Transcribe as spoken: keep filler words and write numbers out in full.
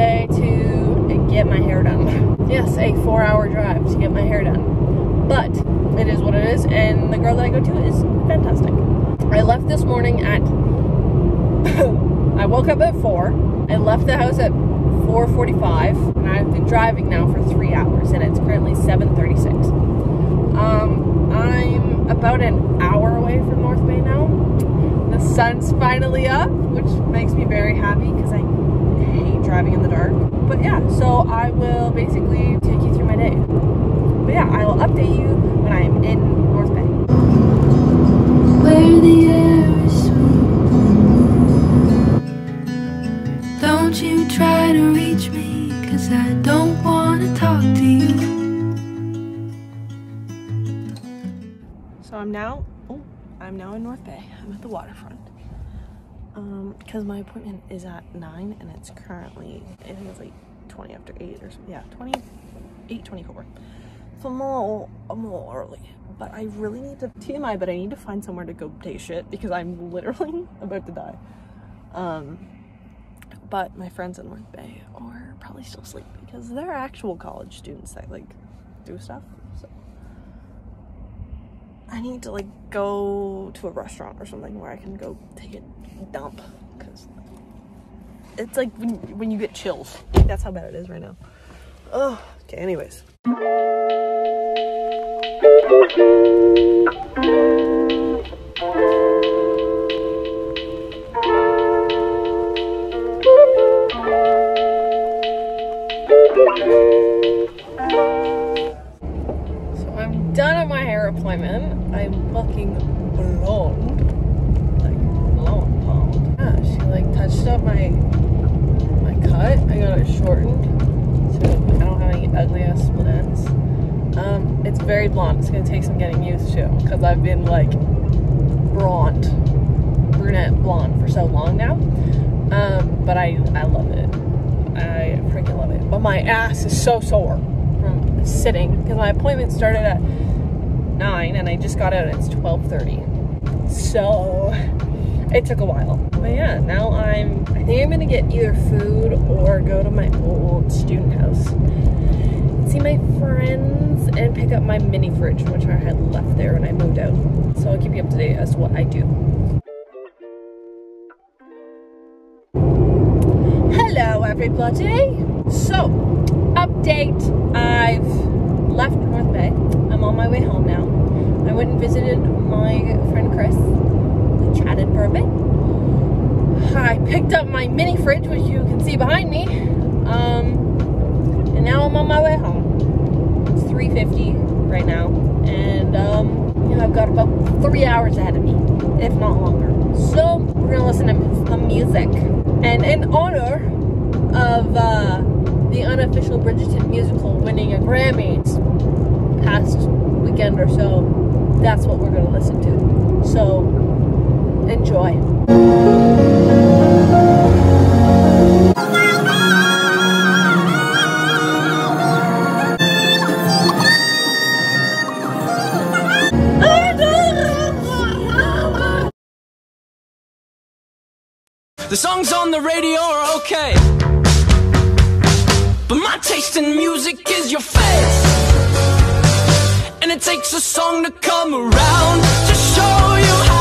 today to get my hair done. Yes, a four hour drive to get my hair done. But it is what it is, and the girl that I go to is fantastic. I left this morning at, I woke up at four. I left the house at four forty-five, and I've been driving now for three hours, and it's currently seven thirty-six. Um, I'm about an hour away from North Bay now. The sun's finally up, which makes me very happy because I hate driving in the dark. But yeah, so I will basically take you through my day. But yeah, I will update you when I am in North Bay. Where the air is sweet. Don't you try to reach me, cause I don't want to talk to you. So I'm now, oh, I'm now in North Bay. I'm at the waterfront. Um, because my appointment is at nine, and it's currently, I think it's like twenty after eight or something. Yeah, twenty-eight twenty-four. So I'm a little, I'm a little early. But I really need to, T M I, but I need to find somewhere to go take shit because I'm literally about to die. Um, but my friends in North Bay are probably still asleep because they're actual college students that like do stuff. So I need to like go to a restaurant or something where I can go take a dump, because it's like when, when you get chills. That's how bad it is right now. Oh, okay, anyways. So I'm done at my hair appointment. I'm fucking blonde, like blonde, blonde. Yeah, she like touched up my my cut. I got it shortened, so I don't have any ugly ass split ends. Um, it's very blonde. It's gonna take some getting used to, cause I've been like blonde, brunette, blonde for so long now. Um, but I I love it. I freaking love it. But my ass is so sore from sitting, cause my appointment started at nine and I just got out and it's twelve thirty, so it took a while. But yeah, now I'm I think I'm gonna get either food or go to my old student house and see my friends and pick up my mini fridge, which I had left there when I moved out. So I'll keep you up to date as to what I do. Hello everybody. So update, I've left North Bay. I'm on my way home now. I went and visited my friend Chris. We chatted for a bit. I picked up my mini fridge, which you can see behind me. Um, and now I'm on my way home. It's three fifty right now. And um, you know, I've got about three hours ahead of me, if not longer. So we're gonna listen to some music. And in honor of uh, the unofficial Bridgerton musical winning a Grammy past weekend or so, that's what we're gonna listen to. So enjoy. The songs on the radio are okay, but my taste in music is your face, and it takes a song to come around to show you how.